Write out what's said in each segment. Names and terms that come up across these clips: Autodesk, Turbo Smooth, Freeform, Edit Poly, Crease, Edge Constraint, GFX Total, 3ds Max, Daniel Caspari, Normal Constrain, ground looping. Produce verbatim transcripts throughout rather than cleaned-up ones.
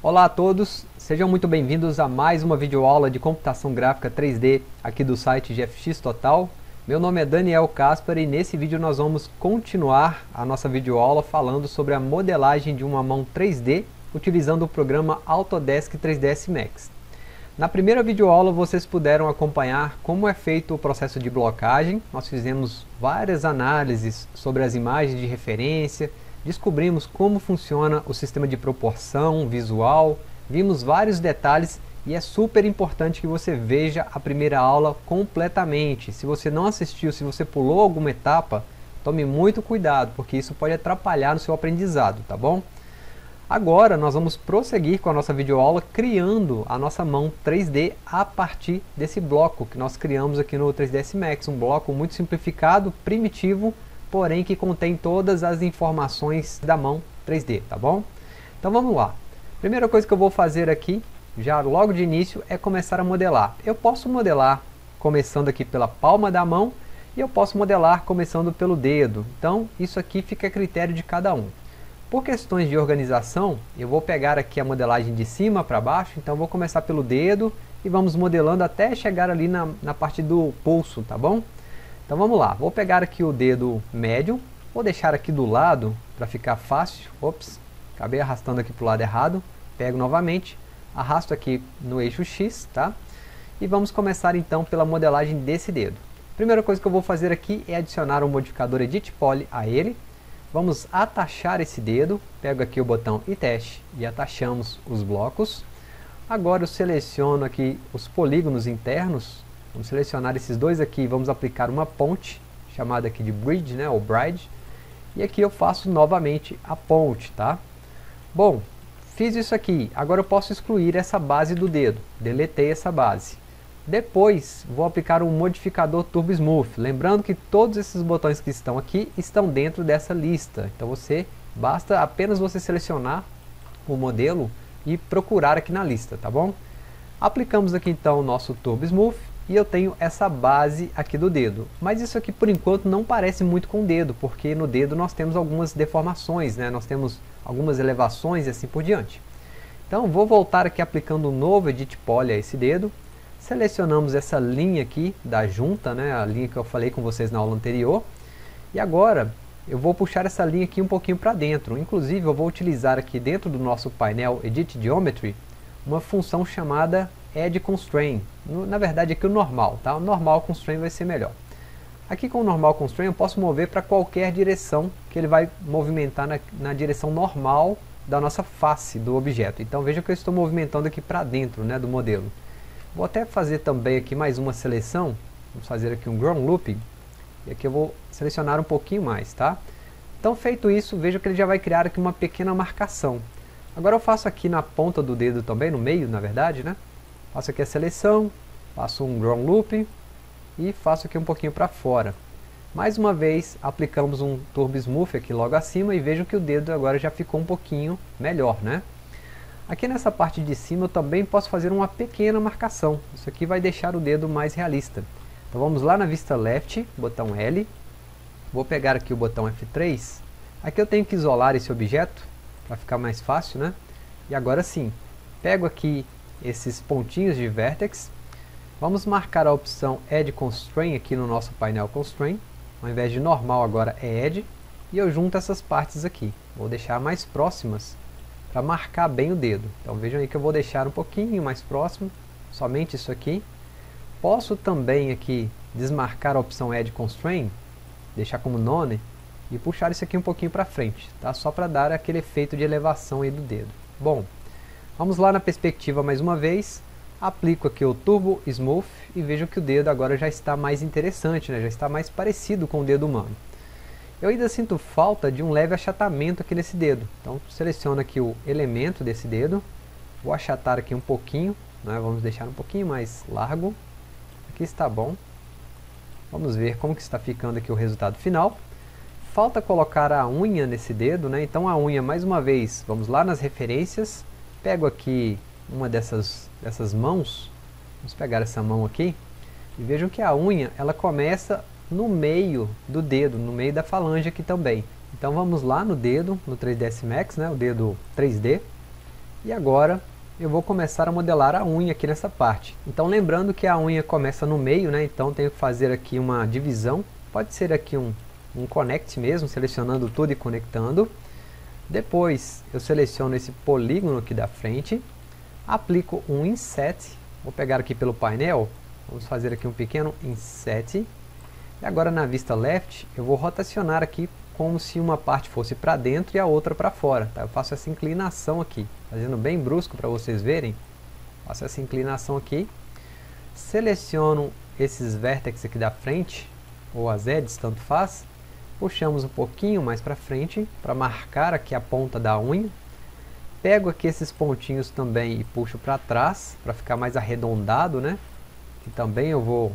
Olá a todos, sejam muito bem-vindos a mais uma videoaula de computação gráfica três D aqui do site G F X Total. Meu nome é Daniel Caspari e nesse vídeo nós vamos continuar a nossa videoaula falando sobre a modelagem de uma mão três D utilizando o programa Autodesk três D S Max. Na primeira videoaula vocês puderam acompanhar como é feito o processo de blocagem, nós fizemos várias análises sobre as imagens de referência, descobrimos como funciona o sistema de proporção visual, vimos vários detalhes e é super importante que você veja a primeira aula completamente. Se você não assistiu, se você pulou alguma etapa, tome muito cuidado, porque isso pode atrapalhar no seu aprendizado, tá bom? Agora nós vamos prosseguir com a nossa videoaula criando a nossa mão três D a partir desse bloco que nós criamos aqui no três D S Max, um bloco muito simplificado, primitivo, porém que contém todas as informações da mão três D, tá bom? Então vamos lá. Primeira coisa que eu vou fazer aqui, já logo de início, é começar a modelar. Eu posso modelar começando aqui pela palma da mão e eu posso modelar começando pelo dedo. Então isso aqui fica a critério de cada um. Por questões de organização, eu vou pegar aqui a modelagem de cima para baixo, então vou começar pelo dedo e vamos modelando até chegar ali na, na parte do pulso, tá bom? Então vamos lá, vou pegar aqui o dedo médio, vou deixar aqui do lado para ficar fácil. Ops, acabei arrastando aqui para o lado errado, pego novamente, arrasto aqui no eixo X, tá? E vamos começar então pela modelagem desse dedo. Primeira coisa que eu vou fazer aqui é adicionar o modificador Edit Poly a ele. Vamos atachar esse dedo, pego aqui o botão e teste e atachamos os blocos. Agora eu seleciono aqui os polígonos internos. Vamos selecionar esses dois aqui e vamos aplicar uma ponte, chamada aqui de bridge, né, ou bride. E aqui eu faço novamente a ponte, tá? Bom, fiz isso aqui. Agora eu posso excluir essa base do dedo. Deletei essa base. Depois vou aplicar um modificador Turbo Smooth. Lembrando que todos esses botões que estão aqui estão dentro dessa lista. Então você, basta apenas você selecionar o modelo e procurar aqui na lista, tá bom? Aplicamos aqui então o nosso Turbo Smooth. E eu tenho essa base aqui do dedo, mas isso aqui por enquanto não parece muito com o dedo, porque no dedo nós temos algumas deformações, né? Nós temos algumas elevações e assim por diante. Então vou voltar aqui aplicando um novo Edit Poly a esse dedo, selecionamos essa linha aqui da junta, né? A linha que eu falei com vocês na aula anterior, e agora eu vou puxar essa linha aqui um pouquinho para dentro. Inclusive eu vou utilizar aqui dentro do nosso painel Edit Geometry, uma função chamada Edge Constraint, na verdade aqui o normal, tá? O Normal Constrain vai ser melhor. Aqui com o Normal Constrain eu posso mover para qualquer direção que ele vai movimentar na, na direção normal da nossa face do objeto. Então veja que eu estou movimentando aqui para dentro, né, do modelo. Vou até fazer também aqui mais uma seleção, vamos fazer aqui um ground looping, e aqui eu vou selecionar um pouquinho mais, tá? Então feito isso, veja que ele já vai criar aqui uma pequena marcação. Agora eu faço aqui na ponta do dedo também, no meio na verdade, né? Faço aqui a seleção, faço um ground loop e faço aqui um pouquinho para fora. Mais uma vez aplicamos um Turbo Smooth aqui logo acima e vejo que o dedo agora já ficou um pouquinho melhor, né? Aqui nessa parte de cima eu também posso fazer uma pequena marcação. Isso aqui vai deixar o dedo mais realista. Então vamos lá na vista left, botão L. Vou pegar aqui o botão F três. Aqui eu tenho que isolar esse objeto para ficar mais fácil, né? E agora sim, pego aqui esses pontinhos de vertex, vamos marcar a opção Edge Constraint aqui no nosso painel Constraint, ao invés de normal agora é Edge, e eu junto essas partes aqui, vou deixar mais próximas para marcar bem o dedo. Então vejam aí que eu vou deixar um pouquinho mais próximo, somente isso aqui. Posso também aqui desmarcar a opção Edge Constraint, deixar como none, e puxar isso aqui um pouquinho para frente, tá? Só para dar aquele efeito de elevação aí do dedo. Bom, vamos lá na perspectiva mais uma vez, aplico aqui o Turbo Smooth e vejo que o dedo agora já está mais interessante, né? Já está mais parecido com o dedo humano. Eu ainda sinto falta de um leve achatamento aqui nesse dedo, então seleciono aqui o elemento desse dedo, vou achatar aqui um pouquinho, né? Vamos deixar um pouquinho mais largo, aqui está bom. Vamos ver como que está ficando aqui o resultado final. Falta colocar a unha nesse dedo, né? Então a unha mais uma vez, vamos lá nas referências. Pego aqui uma dessas, dessas mãos, vamos pegar essa mão aqui, e vejam que a unha ela começa no meio do dedo, no meio da falange aqui também. Então vamos lá no dedo, no três D S Max, né, o dedo três D, E agora eu vou começar a modelar a unha aqui nessa parte. Então lembrando que a unha começa no meio, né? Então tenho que fazer aqui uma divisão. Pode ser aqui um, um connect mesmo, selecionando tudo e conectando. Depois eu seleciono esse polígono aqui da frente, aplico um inset, vou pegar aqui pelo painel, vamos fazer aqui um pequeno inset. E agora na vista left eu vou rotacionar aqui como se uma parte fosse para dentro e a outra para fora, tá? Eu faço essa inclinação aqui, fazendo bem brusco para vocês verem, faço essa inclinação aqui, seleciono esses vértices aqui da frente, ou as edges, tanto faz, puxamos um pouquinho mais para frente, para marcar aqui a ponta da unha, pego aqui esses pontinhos também e puxo para trás, para ficar mais arredondado, né? E também eu vou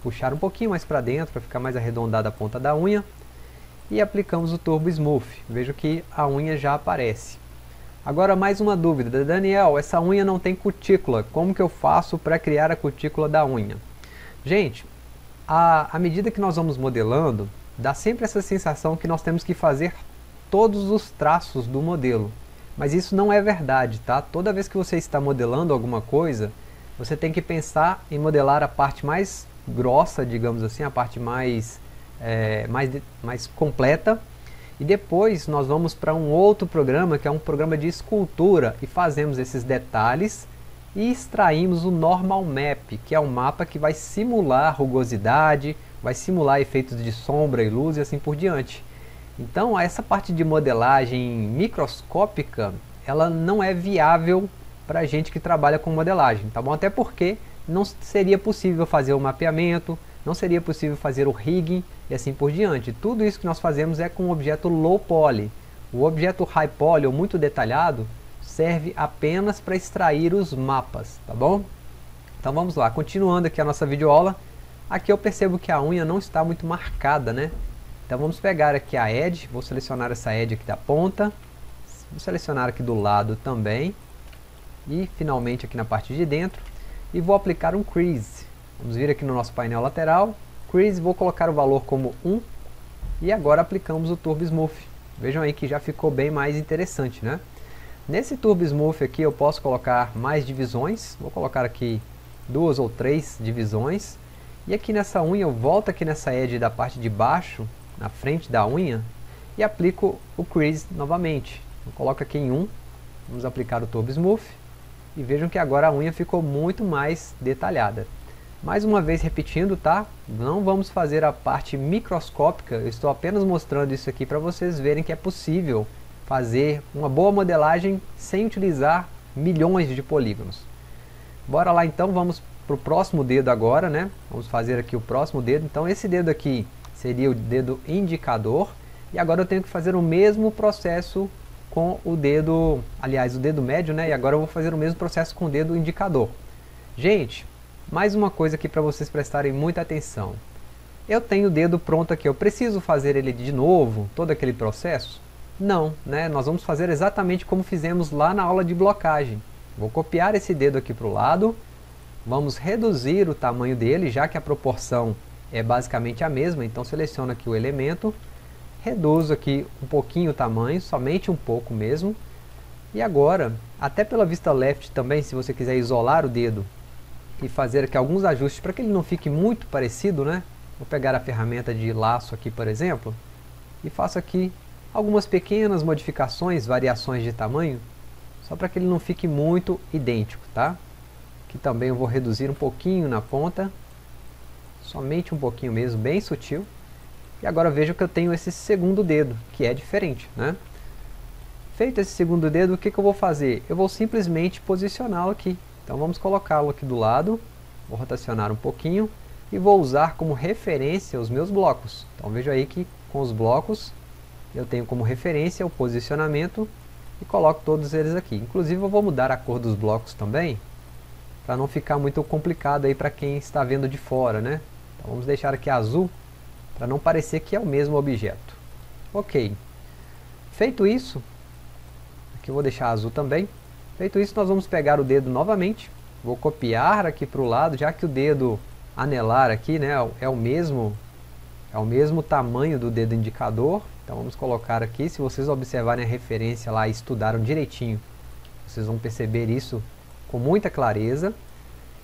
puxar um pouquinho mais para dentro, para ficar mais arredondada a ponta da unha, e aplicamos o Turbo Smooth, vejo que a unha já aparece. Agora mais uma dúvida, Daniel, essa unha não tem cutícula, como que eu faço para criar a cutícula da unha? Gente, a, à medida que nós vamos modelando, dá sempre essa sensação que nós temos que fazer todos os traços do modelo, mas isso não é verdade, tá? Toda vez que você está modelando alguma coisa, você tem que pensar em modelar a parte mais grossa, digamos assim, a parte mais, é, mais, mais completa. E depois nós vamos para um outro programa, que é um programa de escultura, e fazemos esses detalhes e extraímos o Normal Map, que é um mapa que vai simular rugosidade, vai simular efeitos de sombra e luz e assim por diante. Então essa parte de modelagem microscópica, ela não é viável para a gente que trabalha com modelagem, tá bom? Até porque não seria possível fazer o mapeamento, não seria possível fazer o rigging e assim por diante. Tudo isso que nós fazemos é com o objeto low poly. O objeto high poly, ou muito detalhado, serve apenas para extrair os mapas, tá bom? Então vamos lá, continuando aqui a nossa videoaula. Aqui eu percebo que a unha não está muito marcada, né? Então vamos pegar aqui a edge, vou selecionar essa edge aqui da ponta, vou selecionar aqui do lado também, e finalmente aqui na parte de dentro, e vou aplicar um crease. Vamos vir aqui no nosso painel lateral, Crease, vou colocar o valor como um, e agora aplicamos o Turbo Smooth. Vejam aí que já ficou bem mais interessante, né? Nesse Turbo Smooth aqui eu posso colocar mais divisões, vou colocar aqui duas ou três divisões, e aqui nessa unha, eu volto aqui nessa edge da parte de baixo, na frente da unha, e aplico o Crease novamente. Eu coloco aqui em um, vamos aplicar o Turbo Smooth, e vejam que agora a unha ficou muito mais detalhada. Mais uma vez repetindo, tá? Não vamos fazer a parte microscópica, eu estou apenas mostrando isso aqui para vocês verem que é possível fazer uma boa modelagem sem utilizar milhões de polígonos. Bora lá então, vamos para o próximo dedo agora, né? Vamos fazer aqui o próximo dedo, então esse dedo aqui seria o dedo indicador, e agora eu tenho que fazer o mesmo processo com o dedo, aliás, o dedo médio, né? E agora eu vou fazer o mesmo processo com o dedo indicador. Gente, mais uma coisa aqui para vocês prestarem muita atenção. Eu tenho o dedo pronto aqui, eu preciso fazer ele de novo, todo aquele processo? Não, né? Nós vamos fazer exatamente como fizemos lá na aula de blocagem. Vou copiar esse dedo aqui para o lado, vamos reduzir o tamanho dele, já que a proporção é basicamente a mesma, então seleciono aqui o elemento, reduzo aqui um pouquinho o tamanho, somente um pouco mesmo, e agora, até pela vista left também, se você quiser isolar o dedo, e fazer aqui alguns ajustes para que ele não fique muito parecido, né? Vou pegar a ferramenta de laço aqui, por exemplo, e faço aqui algumas pequenas modificações, variações de tamanho, só para que ele não fique muito idêntico, tá? Aqui também eu vou reduzir um pouquinho na ponta, somente um pouquinho mesmo, bem sutil. E agora vejo que eu tenho esse segundo dedo, que é diferente, né? Feito esse segundo dedo, o que que eu vou fazer? Eu vou simplesmente posicioná-lo aqui. Então vamos colocá-lo aqui do lado, vou rotacionar um pouquinho e vou usar como referência os meus blocos. Então veja aí que com os blocos eu tenho como referência o posicionamento e coloco todos eles aqui. Inclusive eu vou mudar a cor dos blocos também, para não ficar muito complicado aí para quem está vendo de fora, né? Então vamos deixar aqui azul, para não parecer que é o mesmo objeto. Ok. Feito isso, aqui eu vou deixar azul também. Feito isso, nós vamos pegar o dedo novamente, vou copiar aqui para o lado, já que o dedo anelar aqui, né, é o mesmo, é o mesmo tamanho do dedo indicador, então vamos colocar aqui, se vocês observarem a referência lá e estudaram direitinho Vocês vão perceber isso com muita clareza.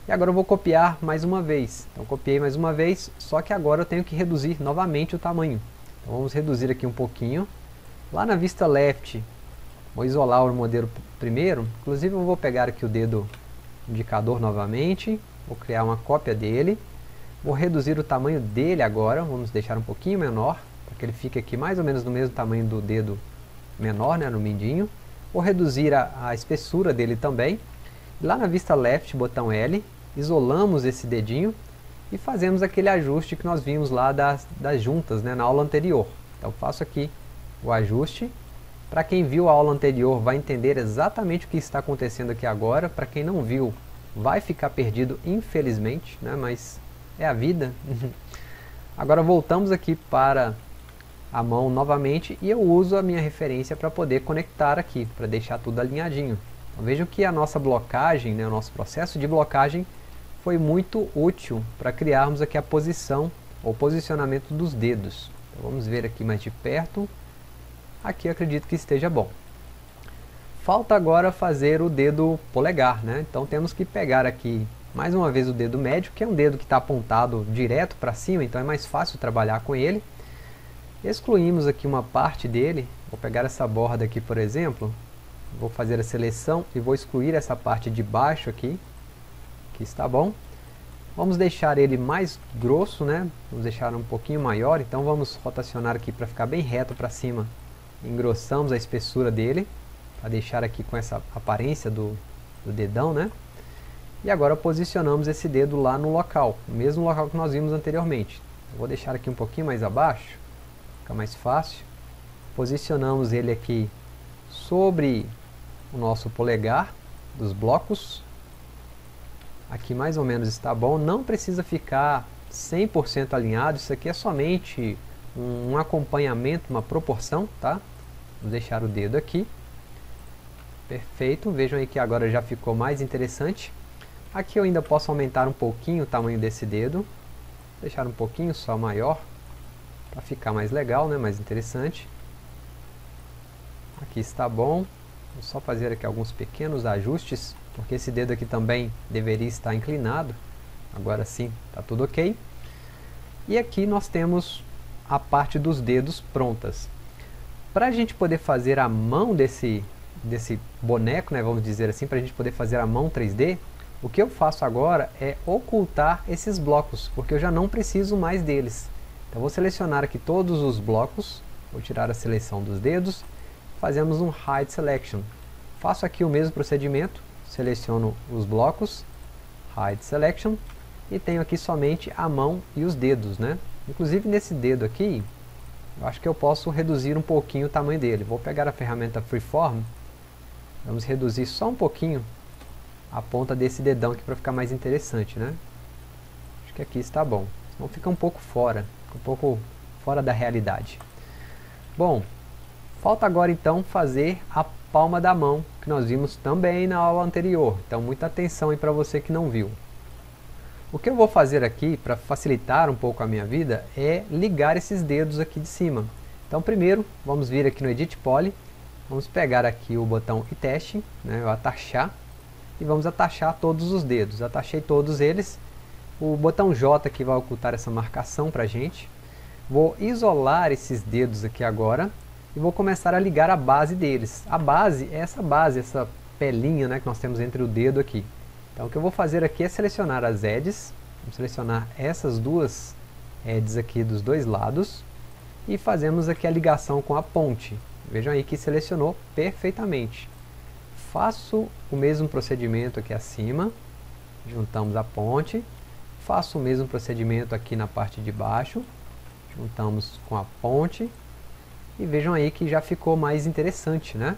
E agora eu vou copiar mais uma vez. Então copiei mais uma vez, só que agora eu tenho que reduzir novamente o tamanho. Então vamos reduzir aqui um pouquinho. Lá na vista left, vou isolar o modelo primeiro. Inclusive eu vou pegar aqui o dedo indicador novamente. Vou criar uma cópia dele. Vou reduzir o tamanho dele agora. Vamos deixar um pouquinho menor, para que ele fique aqui mais ou menos no mesmo tamanho do dedo menor, né, no mindinho. Vou reduzir a, a espessura dele também. Lá na vista left, botão L, isolamos esse dedinho e fazemos aquele ajuste que nós vimos lá das, das juntas, né, na aula anterior. Então faço aqui o ajuste. Para quem viu a aula anterior vai entender exatamente o que está acontecendo aqui agora. Para quem não viu vai ficar perdido, infelizmente, né, mas é a vida. Agora voltamos aqui para a mão novamente e eu uso a minha referência para poder conectar aqui, para deixar tudo alinhadinho. Então, vejam que a nossa blocagem, né, o nosso processo de blocagem foi muito útil para criarmos aqui a posição ou posicionamento dos dedos. Então, vamos ver aqui mais de perto. Aqui eu acredito que esteja bom. Falta agora fazer o dedo polegar, né? Então temos que pegar aqui mais uma vez o dedo médio, que é um dedo que está apontado direto para cima, então é mais fácil trabalhar com ele. Excluímos aqui uma parte dele. Vou pegar essa borda aqui, por exemplo. Vou fazer a seleção e vou excluir essa parte de baixo aqui, que está bom. Vamos deixar ele mais grosso, né? Vamos deixar um pouquinho maior, então vamos rotacionar aqui para ficar bem reto para cima. Engrossamos a espessura dele, para deixar aqui com essa aparência do, do dedão, né? E agora posicionamos esse dedo lá no local, no mesmo local que nós vimos anteriormente. Eu vou deixar aqui um pouquinho mais abaixo, fica mais fácil. Posicionamos ele aqui sobre o nosso polegar dos blocos. Aqui mais ou menos está bom, não precisa ficar cem por cento alinhado, isso aqui é somente um acompanhamento, uma proporção, tá? Vou deixar o dedo aqui. Perfeito, vejam aí que agora já ficou mais interessante. Aqui eu ainda posso aumentar um pouquinho o tamanho desse dedo, deixar um pouquinho só maior, para ficar mais legal, né? Mais interessante. Aqui está bom. Vou só fazer aqui alguns pequenos ajustes, porque esse dedo aqui também deveria estar inclinado. Agora sim, está tudo ok. E aqui nós temos a parte dos dedos prontas. Para a gente poder fazer a mão desse, desse boneco, né, vamos dizer assim, para a gente poder fazer a mão três D, o que eu faço agora é ocultar esses blocos, porque eu já não preciso mais deles. Então vou selecionar aqui todos os blocos, vou tirar a seleção dos dedos, fazemos um Hide Selection. Faço aqui o mesmo procedimento, seleciono os blocos, Hide Selection, e tenho aqui somente a mão e os dedos, né? Inclusive nesse dedo aqui, eu acho que eu posso reduzir um pouquinho o tamanho dele. Vou pegar a ferramenta Freeform, vamos reduzir só um pouquinho a ponta desse dedão aqui para ficar mais interessante, né? Acho que aqui está bom, senão fica um pouco fora, um pouco fora da realidade. Bom, falta agora então fazer a palma da mão, que nós vimos também na aula anterior. Então muita atenção aí para você que não viu. O que eu vou fazer aqui, para facilitar um pouco a minha vida, é ligar esses dedos aqui de cima. Então primeiro, vamos vir aqui no Edit Poly, vamos pegar aqui o botão e teste, né, atachar, e vamos atachar todos os dedos. Atachei todos eles. O botão J aqui vai ocultar essa marcação para a gente. Vou isolar esses dedos aqui agora e vou começar a ligar a base deles. A base é essa base, essa pelinha, né, que nós temos entre o dedo aqui. Então o que eu vou fazer aqui é selecionar as edges, vamos selecionar essas duas edges aqui dos dois lados, e fazemos aqui a ligação com a ponte. Vejam aí que selecionou perfeitamente. Faço o mesmo procedimento aqui acima, juntamos a ponte, faço o mesmo procedimento aqui na parte de baixo, juntamos com a ponte. E vejam aí que já ficou mais interessante, né?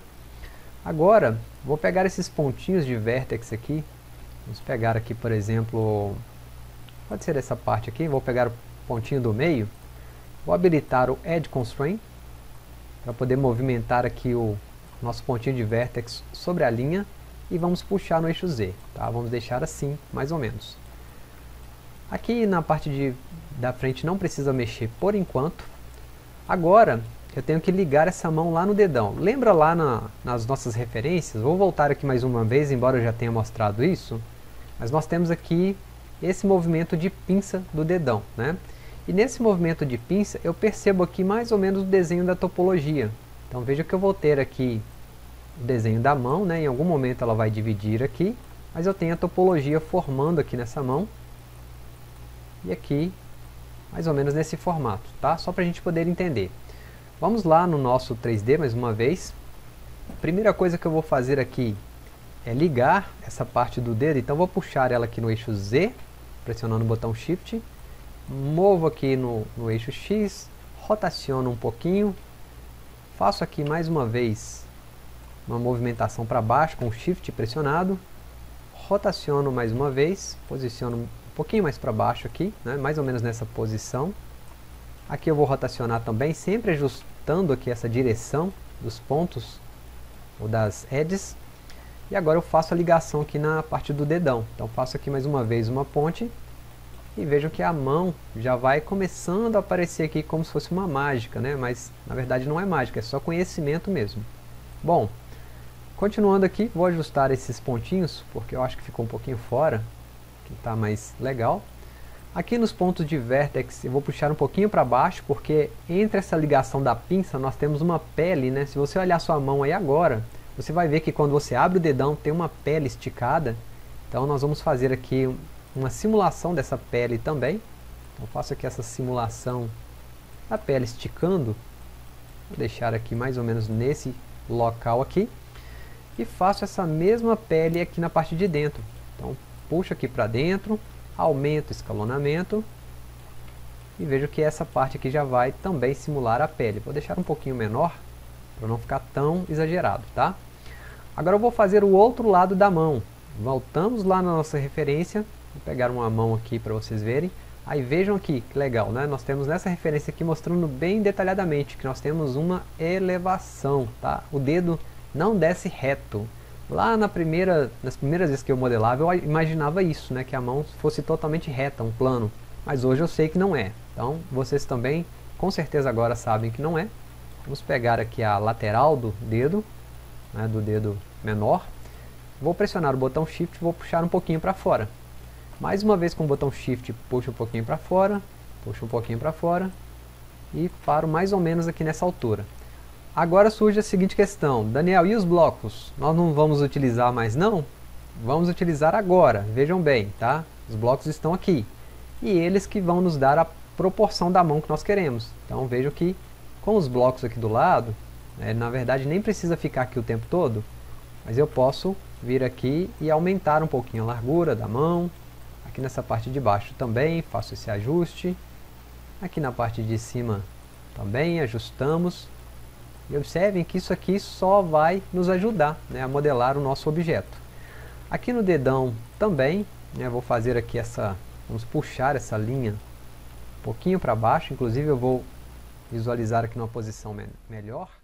Agora, vou pegar esses pontinhos de vértex aqui. Vamos pegar aqui, por exemplo, pode ser essa parte aqui. Vou pegar o pontinho do meio. Vou habilitar o Edge Constraint, para poder movimentar aqui o nosso pontinho de vértex sobre a linha. E vamos puxar no eixo Z, tá? Vamos deixar assim, mais ou menos. Aqui na parte de, da frente não precisa mexer por enquanto. Agora, eu tenho que ligar essa mão lá no dedão. Lembra lá na, nas nossas referências? Vou voltar aqui mais uma vez, embora eu já tenha mostrado isso. Mas nós temos aqui esse movimento de pinça do dedão, né? E nesse movimento de pinça eu percebo aqui mais ou menos o desenho da topologia. Então veja que eu vou ter aqui o desenho da mão, né? Em algum momento ela vai dividir aqui, mas eu tenho a topologia formando aqui nessa mão. E aqui, mais ou menos nesse formato, tá? Só para a gente poder entender. Vamos lá no nosso três D mais uma vez. A primeira coisa que eu vou fazer aqui é ligar essa parte do dedo. Então vou puxar ela aqui no eixo Z, pressionando o botão Shift. Movo aqui no, no eixo X, rotaciono um pouquinho, faço aqui mais uma vez uma movimentação para baixo com o Shift pressionado, rotaciono mais uma vez, posiciono um pouquinho mais para baixo aqui, né, mais ou menos nessa posição. Aqui eu vou rotacionar também, sempre ajustando aqui essa direção dos pontos ou das edges. E agora eu faço a ligação aqui na parte do dedão. Então faço aqui mais uma vez uma ponte. E vejam que a mão já vai começando a aparecer aqui como se fosse uma mágica, né? Mas na verdade não é mágica, é só conhecimento mesmo. Bom, continuando aqui, vou ajustar esses pontinhos, porque eu acho que ficou um pouquinho fora, que está mais legal. Aqui nos pontos de vértex eu vou puxar um pouquinho para baixo, porque entre essa ligação da pinça nós temos uma pele, né? Se você olhar sua mão aí agora, você vai ver que quando você abre o dedão tem uma pele esticada. Então nós vamos fazer aqui um uma simulação dessa pele também. Então faço aqui essa simulação da pele esticando, vou deixar aqui mais ou menos nesse local aqui, e faço essa mesma pele aqui na parte de dentro. Então puxo aqui para dentro, aumento o escalonamento, e vejo que essa parte aqui já vai também simular a pele. Vou deixar um pouquinho menor, para não ficar tão exagerado, tá? Agora eu vou fazer o outro lado da mão. Voltamos lá na nossa referência. Vou pegar uma mão aqui para vocês verem. Aí vejam aqui, que legal, né? Nós temos nessa referência aqui mostrando bem detalhadamente que nós temos uma elevação, tá? O dedo não desce reto. Lá na primeira, nas primeiras vezes que eu modelava, eu imaginava isso, né? Que a mão fosse totalmente reta, um plano. Mas hoje eu sei que não é. Então, vocês também, com certeza agora sabem que não é. Vamos pegar aqui a lateral do dedo, né? Do dedo menor. Vou pressionar o botão Shift e vou puxar um pouquinho para fora. Mais uma vez com o botão Shift, puxo um pouquinho para fora, puxo um pouquinho para fora e paro mais ou menos aqui nessa altura. Agora surge a seguinte questão: Daniel, e os blocos? Nós não vamos utilizar mais não? Vamos utilizar agora, vejam bem, tá? Os blocos estão aqui e eles que vão nos dar a proporção da mão que nós queremos. Então vejam que com os blocos aqui do lado, né, na verdade nem precisa ficar aqui o tempo todo, mas eu posso vir aqui e aumentar um pouquinho a largura da mão. Aqui nessa parte de baixo também, faço esse ajuste. Aqui na parte de cima também, ajustamos. E observem que isso aqui só vai nos ajudar, né, a modelar o nosso objeto. Aqui no dedão também, né, vou fazer aqui essa... Vamos puxar essa linha um pouquinho para baixo. Inclusive eu vou visualizar aqui numa posição me- melhor.